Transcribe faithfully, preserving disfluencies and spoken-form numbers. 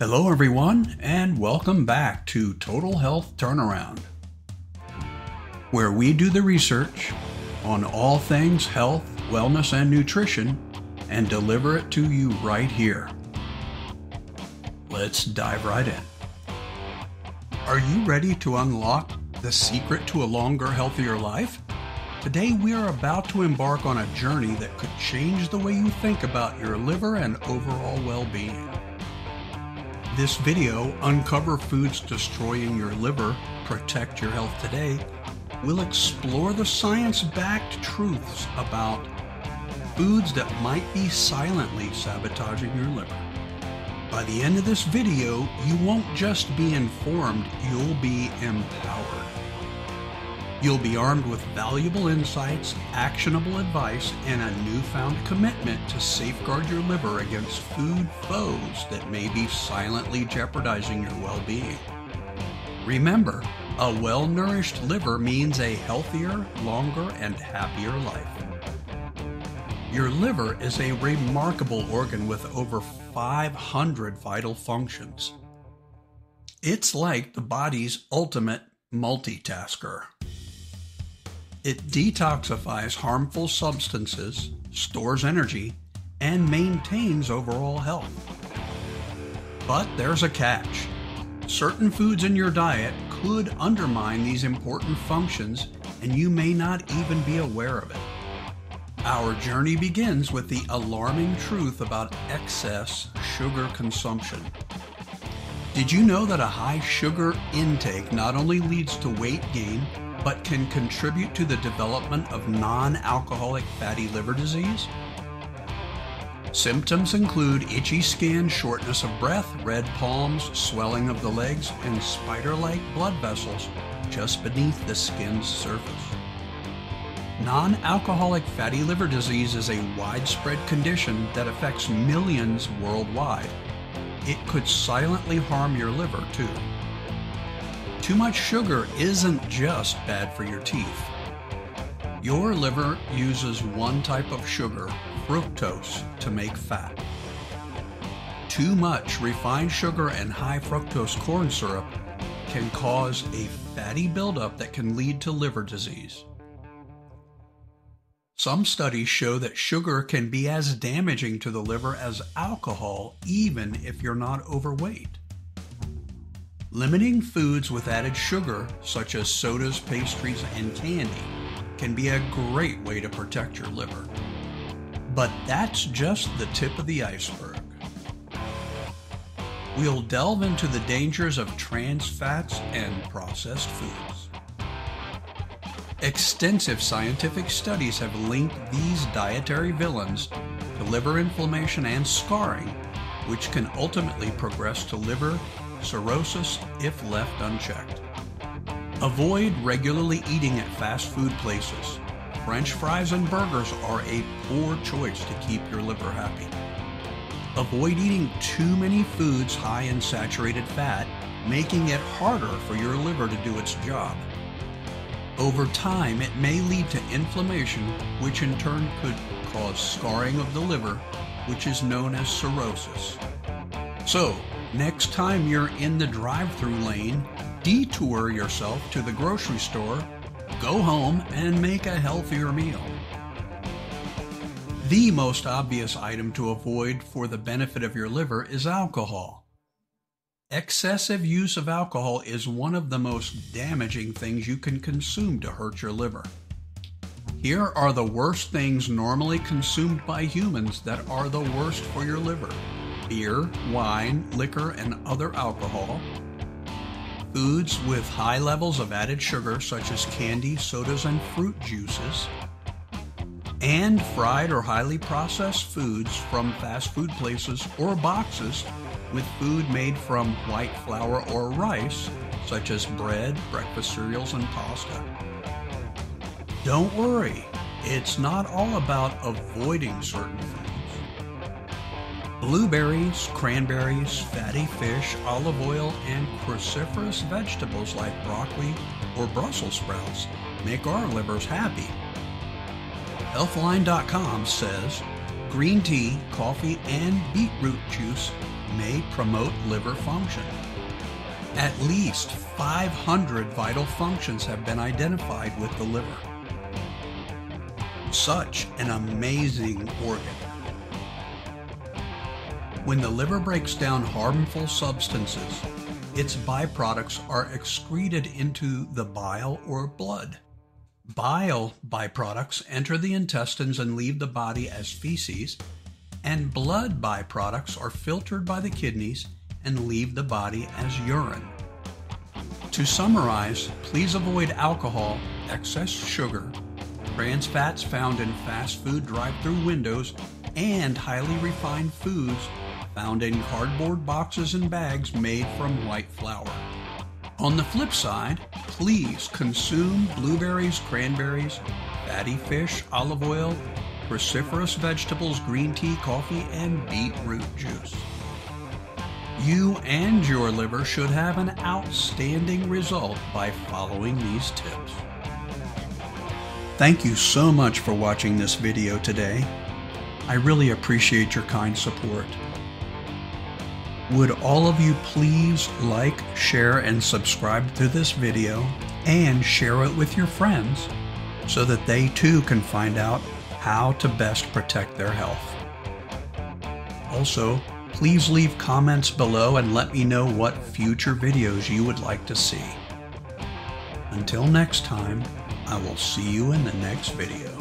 Hello everyone, and welcome back to Total Health Turnaround, where we do the research on all things health, wellness, and nutrition and deliver it to you right here. Let's dive right in. Are you ready to unlock the secret to a longer, healthier life? Today we are about to embark on a journey that could change the way you think about your liver and overall well-being. This video, Uncover Foods Destroying Your Liver, Protect Your Health Today, will explore the science-backed truths about foods that might be silently sabotaging your liver. By the end of this video, you won't just be informed, you'll be empowered. You'll be armed with valuable insights, actionable advice, and a newfound commitment to safeguard your liver against food foes that may be silently jeopardizing your well-being. Remember, a well-nourished liver means a healthier, longer, and happier life. Your liver is a remarkable organ with over five hundred vital functions. It's like the body's ultimate multitasker. It detoxifies harmful substances, stores energy, and maintains overall health. But there's a catch. Certain foods in your diet could undermine these important functions, and you may not even be aware of it. Our journey begins with the alarming truth about excess sugar consumption. Did you know that a high sugar intake not only leads to weight gain, but can contribute to the development of non-alcoholic fatty liver disease? Symptoms include itchy skin, shortness of breath, red palms, swelling of the legs, and spider-like blood vessels just beneath the skin's surface. Non-alcoholic fatty liver disease is a widespread condition that affects millions worldwide. It could silently harm your liver, too. Too much sugar isn't just bad for your teeth. Your liver uses one type of sugar, fructose, to make fat. Too much refined sugar and high fructose corn syrup can cause a fatty buildup that can lead to liver disease. Some studies show that sugar can be as damaging to the liver as alcohol, even if you're not overweight. Limiting foods with added sugar, such as sodas, pastries, and candy, can be a great way to protect your liver. But that's just the tip of the iceberg. We'll delve into the dangers of trans fats and processed foods. Extensive scientific studies have linked these dietary villains to liver inflammation and scarring, which can ultimately progress to liver cirrhosis if left unchecked. Avoid regularly eating at fast food places. French fries and burgers are a poor choice to keep your liver happy. Avoid eating too many foods high in saturated fat, making it harder for your liver to do its job. Over time, it may lead to inflammation, which in turn could cause scarring of the liver, which is known as cirrhosis. So, next time you're in the drive-thru lane, detour yourself to the grocery store, go home, and make a healthier meal. The most obvious item to avoid for the benefit of your liver is alcohol. Excessive use of alcohol is one of the most damaging things you can consume to hurt your liver. Here are the worst things normally consumed by humans that are the worst for your liver. Beer, wine, liquor, and other alcohol. Foods with high levels of added sugar, such as candy, sodas, and fruit juices. And fried or highly processed foods from fast food places or boxes with food made from white flour or rice, such as bread, breakfast cereals, and pasta. Don't worry, it's not all about avoiding certain foods. Blueberries, cranberries, fatty fish, olive oil, and cruciferous vegetables like broccoli or Brussels sprouts make our livers happy. Healthline dot com says green tea, coffee, and beetroot juice may promote liver function. At least five hundred vital functions have been identified with the liver. Such an amazing organ. When the liver breaks down harmful substances, its byproducts are excreted into the bile or blood. Bile byproducts enter the intestines and leave the body as feces, and blood byproducts are filtered by the kidneys and leave the body as urine. To summarize, please avoid alcohol, excess sugar, trans fats found in fast food drive-through windows, and highly refined foods found in cardboard boxes and bags made from white flour. On the flip side, please consume blueberries, cranberries, fatty fish, olive oil, cruciferous vegetables, green tea, coffee, and beetroot juice. You and your liver should have an outstanding result by following these tips. Thank you so much for watching this video today. I really appreciate your kind support. Would all of you please like, share, and subscribe to this video and share it with your friends so that they too can find out how to best protect their health. Also, please leave comments below and let me know what future videos you would like to see. Until next time, I will see you in the next video.